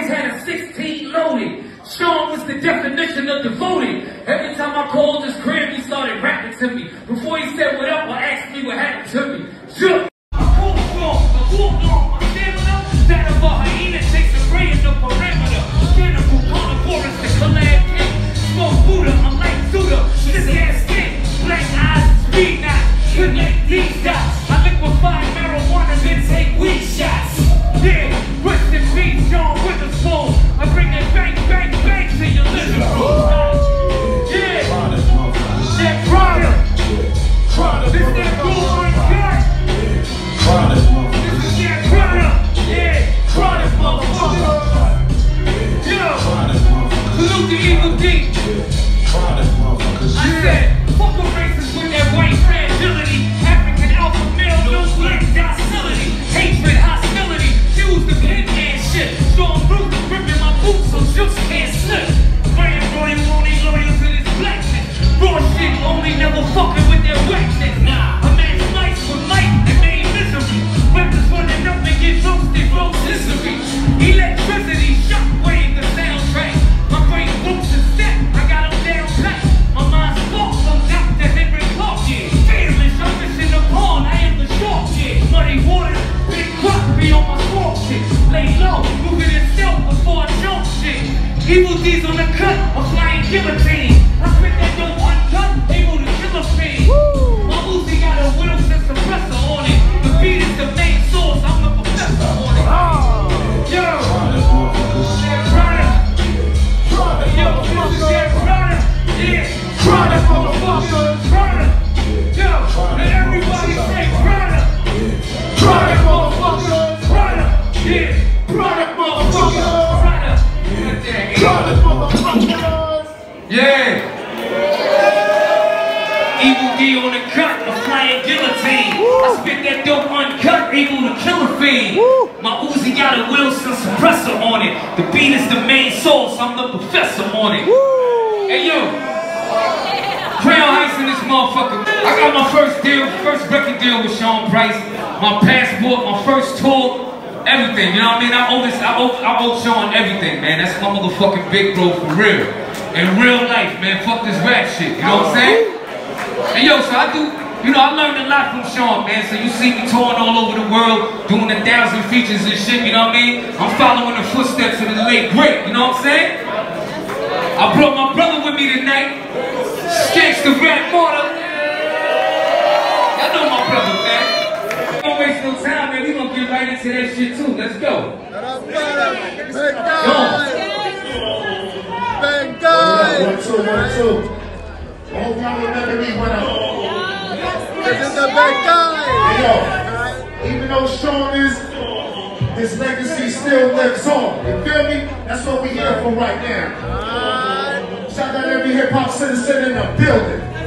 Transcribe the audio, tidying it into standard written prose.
always had a 16 loaded. Sean was the definition of devoted. Every time I called his crib, he started rapping to me. Before he said what up or asked me what happened to me. Shook. I walked wrong, I walked on my stamina. That of a hyena takes a ray in the perimeter. Critical carnivorous, the collab king. Smoke Buddha, I'm like Suda. This ass skin, black eyes, speed knots. Connect these dots. I liquefy marijuana, then take weed shots. Yeah, rest in peace, John Witherspoon. I bring that bang, bang, bang to your living room. Yeah, that product. This is that boomerang cut. This is that product. Yeah, product, motherfucker. Yeah, salute the Evil D. I said, fuck the races with that white fragility. African alpha male, no black docility. Hatred, hostility. The pinman shit, strong roots, ripping my boots so just can't slip. Grand Roy, Mooney, loyal to this blackness. Raw shit, only never fucking with their whackness. Nah, a man's life with life and made misery. Weapons running up and get roasted, rotisserie. Electricity, shockwave, the soundtrack. My brain boots and step, I got them down pat. My mind's sparks, I'm Dr. Henry Clark, yeah. Fearless, I'm fishing the pond, I am the shark, yeah. Muddy water, big rock, be on my shit. Lay low, moving itself before I jump shit. Evil D's on the cut, a flying guillotine. I spit that dope uncut, able to kill a fiend. My Uzi got a Wilson suppressor on it. The beat is the main source, I'm the professor on it. Oh, yo, that product. Yo, this is that product. Yeah, product, motherfucker. Product. Yo, let everybody say product. Product, motherfucker. Yeah, product motherfuckers! Product motherfuckers! Yeah! Evil D on the cut, a flying guillotine. I spit that dope uncut, able to kill a fiend. My Uzi got a Wilson suppressor on it. The beat is the main source, I'm the professor on it. Hey yo! Crown Heights in this motherfucker. I got my first deal, first record deal with Sean Price. My passport, my first tour. Everything, you know what I mean? I owe Sean everything, man. That's my motherfucking big bro for real. In real life, man, fuck this rap shit, you know what I'm saying? And yo, so I do, you know, I learned a lot from Sean, man. So you see me touring all over the world, doing 1,000 features and shit, you know what I mean? I'm following the footsteps of the late great, you know what I'm saying? I brought my brother with me tonight. Sketch the Rap Martyr. Y'all know my brother, man. Don't waste no time, man. We gonna get right into that shit too. Let's go. Big guy. One, two. I hope y'all remember me when I. This is the big guy. Yo, even though Sean is, his legacy still lives on. You feel me? That's what we here for right now. Shout out every hip hop citizen in the building.